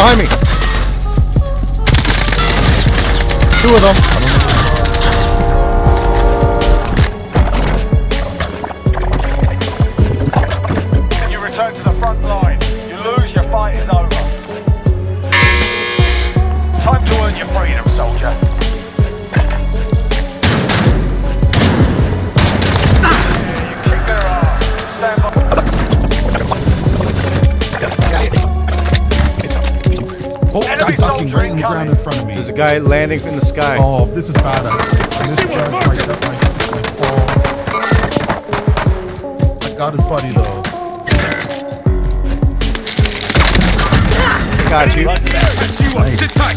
behind me. Two of them. I don't know. There's a guy landing in the sky. Oh, this is bad. I got his buddy though. Got you. Nice. Sit tight.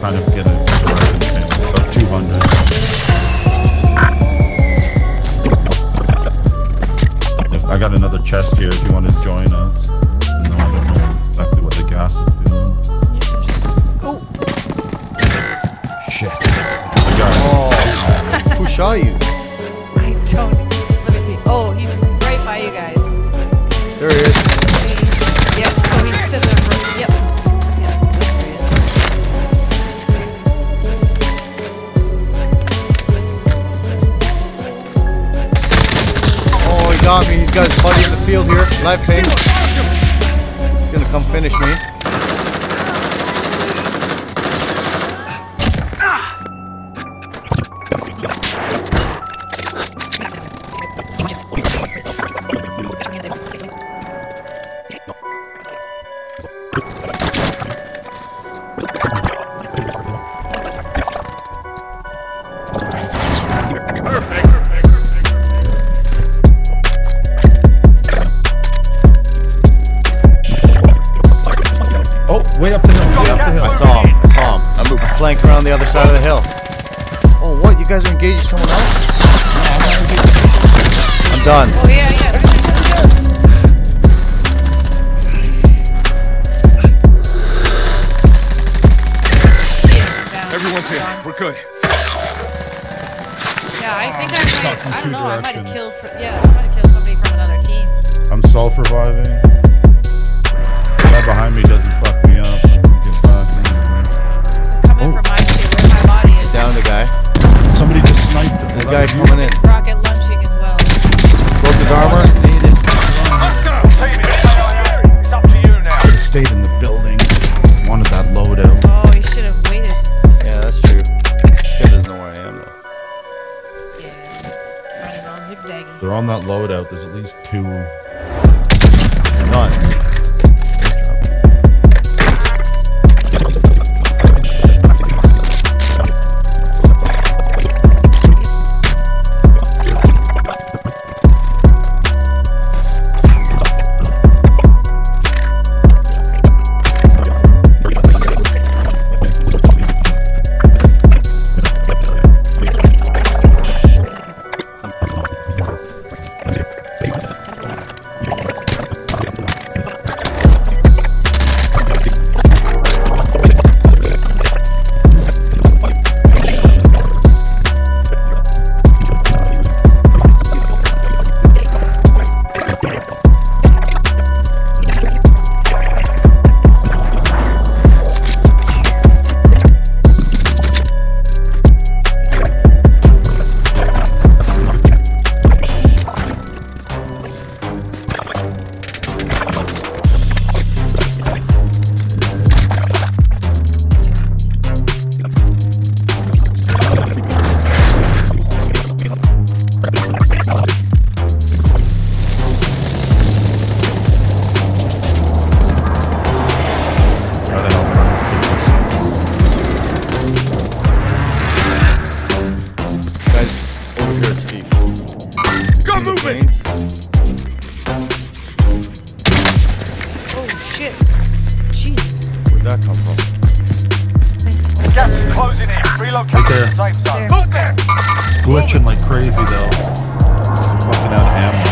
Kind of get it. I got another chest here if you want to join us. No, I don't know exactly what the gas is doing. Yeah, just go. Shit. Oh. Who shot you? I don't. Let me see. Oh, he's right by you guys. There he is. Yep, so he's to the right. Yep. Oh, he got me. He's got his buddy in the field here, live pain. He's gonna come finish me. Way up the hill, way up the hill. I saw him. I moved my flank around the other side of the hill. Oh, what? You guys are engaging someone else? No, I'm not engaging. I'm done. Oh, yeah, yeah. Everyone's here. We're good. Yeah, I think I don't know, I might have killed, somebody from another team. I'm self-reviving. The guy behind me doesn't fuck. Down the guy. Somebody just sniped him. The guy coming in. Rocket lunging as well. Broke his armor. It's up to you now. Should have stayed in the building. Wanted that loadout. Oh, he should have waited. Yeah, that's true. This guy doesn't know where I am though. Yeah, just running around zigzagging. They're on that loadout. There's at least two. None. Glitching like crazy though. I'm fucking out of ammo.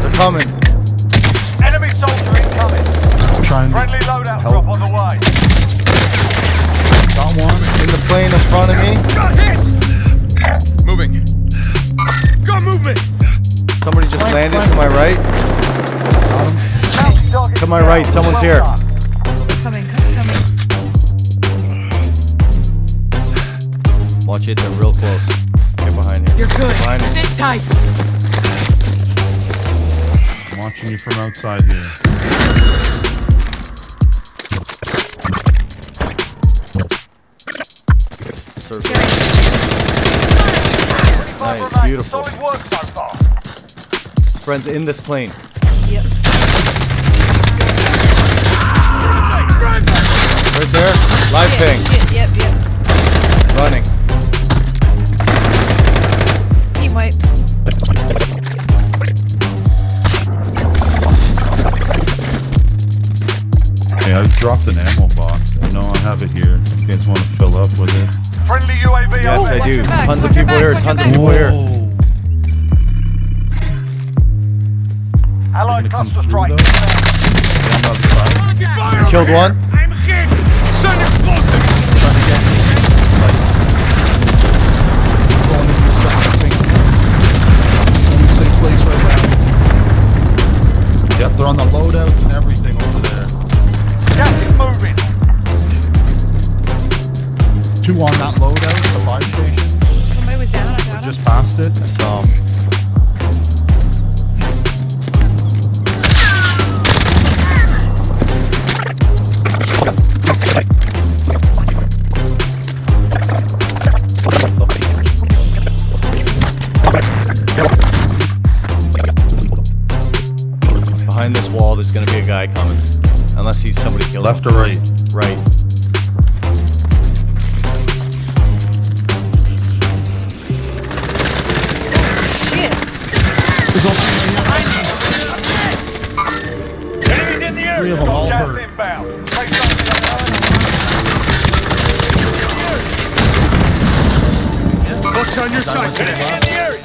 They're coming. try and help. Drop on the way. Got one in the plane in front of me. Got hit. Moving. Got movement. Somebody just landed to my right. To my right, someone's here. Coming. Watch it, they're real close. Get behind here. You're good. Sit tight. Watching you from outside here. Nice, beautiful. Friends in this plane. Yep. Right there. Live ping. Yep. Running. Team wipe. I've dropped an ammo box. I know I have it here. You guys want to fill up with it? Friendly UAV. Yes, I do. Tons of people here. Tons of people here. Allied cluster strike. Killed one. I'm hit. Sun explosive. Yep, they're on the loadouts and everything over there. Moving. Two on that loadout, the live station. Somebody was down, I got him. Just passed it. That's behind this wall, there's gonna be a guy coming. Unless he's somebody killed. Left or right? Right. Shit. There's also enemy in the area. Three of them all hurt. Looks on your side. Enemy in the area.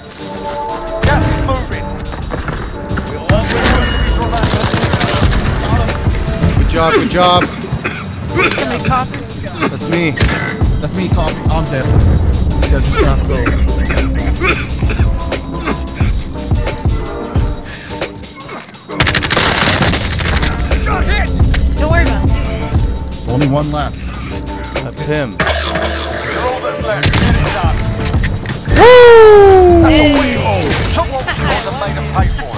Gas is moving. Good job, That's me. That's me, coffee. I'm dead. Yeah, just have to go. Got hit! Don't worry about it. Only one left. That's him. Woo! Hey.